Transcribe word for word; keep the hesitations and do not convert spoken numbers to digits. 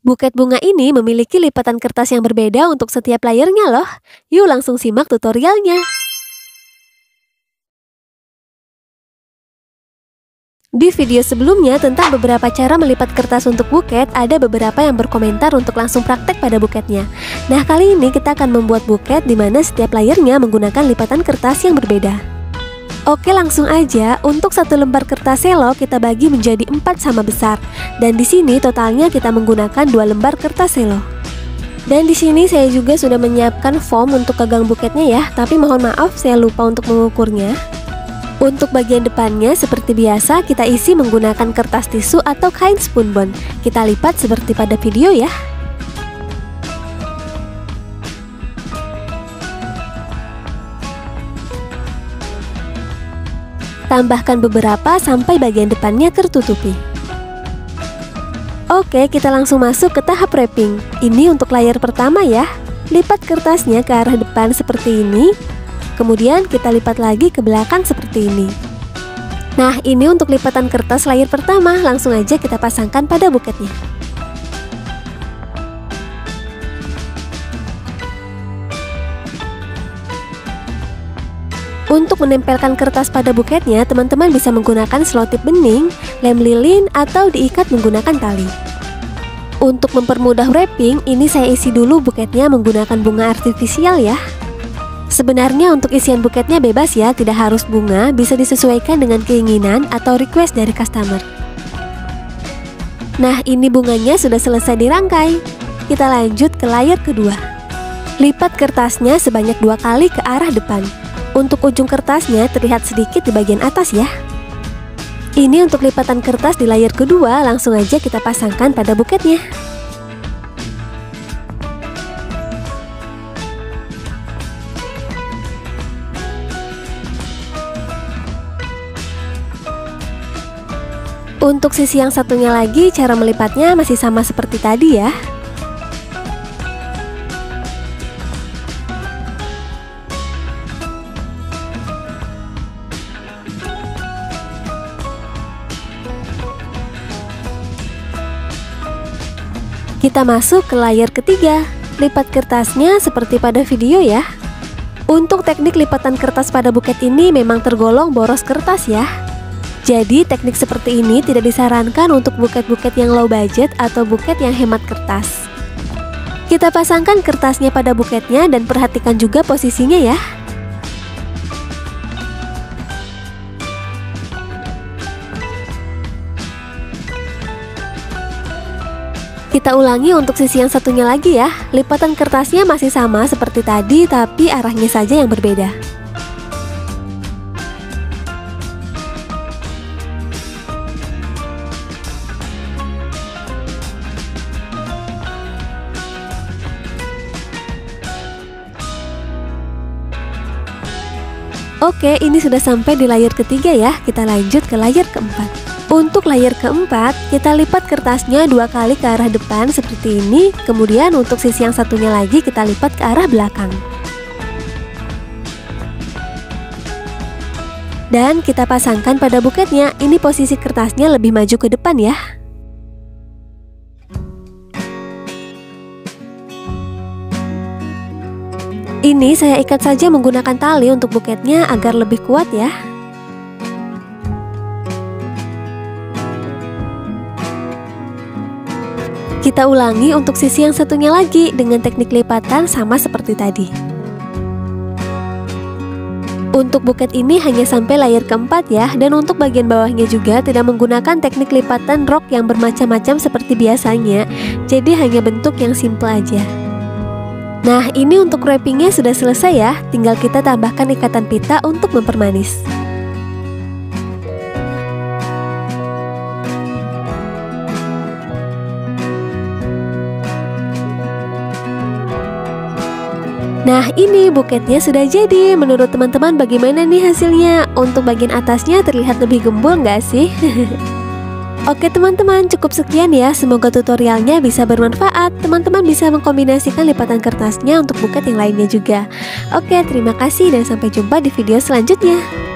Buket bunga ini memiliki lipatan kertas yang berbeda untuk setiap layernya loh. Yuk langsung simak tutorialnya. Di video sebelumnya tentang beberapa cara melipat kertas untuk buket, ada beberapa yang berkomentar untuk langsung praktek pada buketnya. Nah, kali ini kita akan membuat buket di mana setiap layernya menggunakan lipatan kertas yang berbeda. Oke, langsung aja. Untuk satu lembar kertas selo kita bagi menjadi empat sama besar. Dan di sini totalnya kita menggunakan dua lembar kertas selo. Dan di sini saya juga sudah menyiapkan foam untuk gagang buketnya ya, tapi mohon maaf saya lupa untuk mengukurnya. Untuk bagian depannya seperti biasa kita isi menggunakan kertas tisu atau kain spunbond. Kita lipat seperti pada video ya. Tambahkan beberapa sampai bagian depannya tertutupi. Oke, kita langsung masuk ke tahap wrapping. Ini untuk layer pertama ya. Lipat kertasnya ke arah depan seperti ini. Kemudian kita lipat lagi ke belakang seperti ini. Nah, ini untuk lipatan kertas layer pertama. Langsung aja kita pasangkan pada buketnya. Untuk menempelkan kertas pada buketnya, teman-teman bisa menggunakan selotip bening, lem lilin, atau diikat menggunakan tali. Untuk mempermudah wrapping, ini saya isi dulu buketnya menggunakan bunga artifisial ya. Sebenarnya untuk isian buketnya bebas ya, tidak harus bunga, bisa disesuaikan dengan keinginan atau request dari customer. Nah, ini bunganya sudah selesai dirangkai. Kita lanjut ke layer kedua. Lipat kertasnya sebanyak dua kali ke arah depan. Untuk ujung kertasnya terlihat sedikit di bagian atas ya. Ini untuk lipatan kertas di layer kedua, langsung aja kita pasangkan pada buketnya. Untuk sisi yang satunya lagi, cara melipatnya masih sama seperti tadi ya. Kita masuk ke layer ketiga. Lipat kertasnya seperti pada video ya. Untuk teknik lipatan kertas pada buket ini memang tergolong boros kertas ya. Jadi teknik seperti ini tidak disarankan untuk buket-buket yang low budget atau buket yang hemat kertas. Kita pasangkan kertasnya pada buketnya dan perhatikan juga posisinya ya. Kita ulangi untuk sisi yang satunya lagi ya. Lipatan kertasnya masih sama seperti tadi, tapi arahnya saja yang berbeda. Oke, ini sudah sampai di layer ketiga ya. Kita lanjut ke layer keempat. Untuk layer keempat, kita lipat kertasnya dua kali ke arah depan seperti ini. Kemudian untuk sisi yang satunya lagi kita lipat ke arah belakang. Dan kita pasangkan pada buketnya. Ini posisi kertasnya lebih maju ke depan ya. Ini saya ikat saja menggunakan tali untuk buketnya agar lebih kuat ya. Kita ulangi untuk sisi yang satunya lagi dengan teknik lipatan sama seperti tadi. Untuk buket ini hanya sampai layer keempat ya, dan untuk bagian bawahnya juga tidak menggunakan teknik lipatan rok yang bermacam-macam seperti biasanya. Jadi hanya bentuk yang simple aja. Nah, ini untuk wrappingnya sudah selesai ya. Tinggal kita tambahkan ikatan pita untuk mempermanis. Nah, ini buketnya sudah jadi. Menurut teman-teman bagaimana nih hasilnya? Untuk bagian atasnya terlihat lebih gembul nggak sih? Oke teman-teman, cukup sekian ya. Semoga tutorialnya bisa bermanfaat. Teman-teman bisa mengkombinasikan lipatan kertasnya untuk buket yang lainnya juga. Oke, terima kasih dan sampai jumpa di video selanjutnya.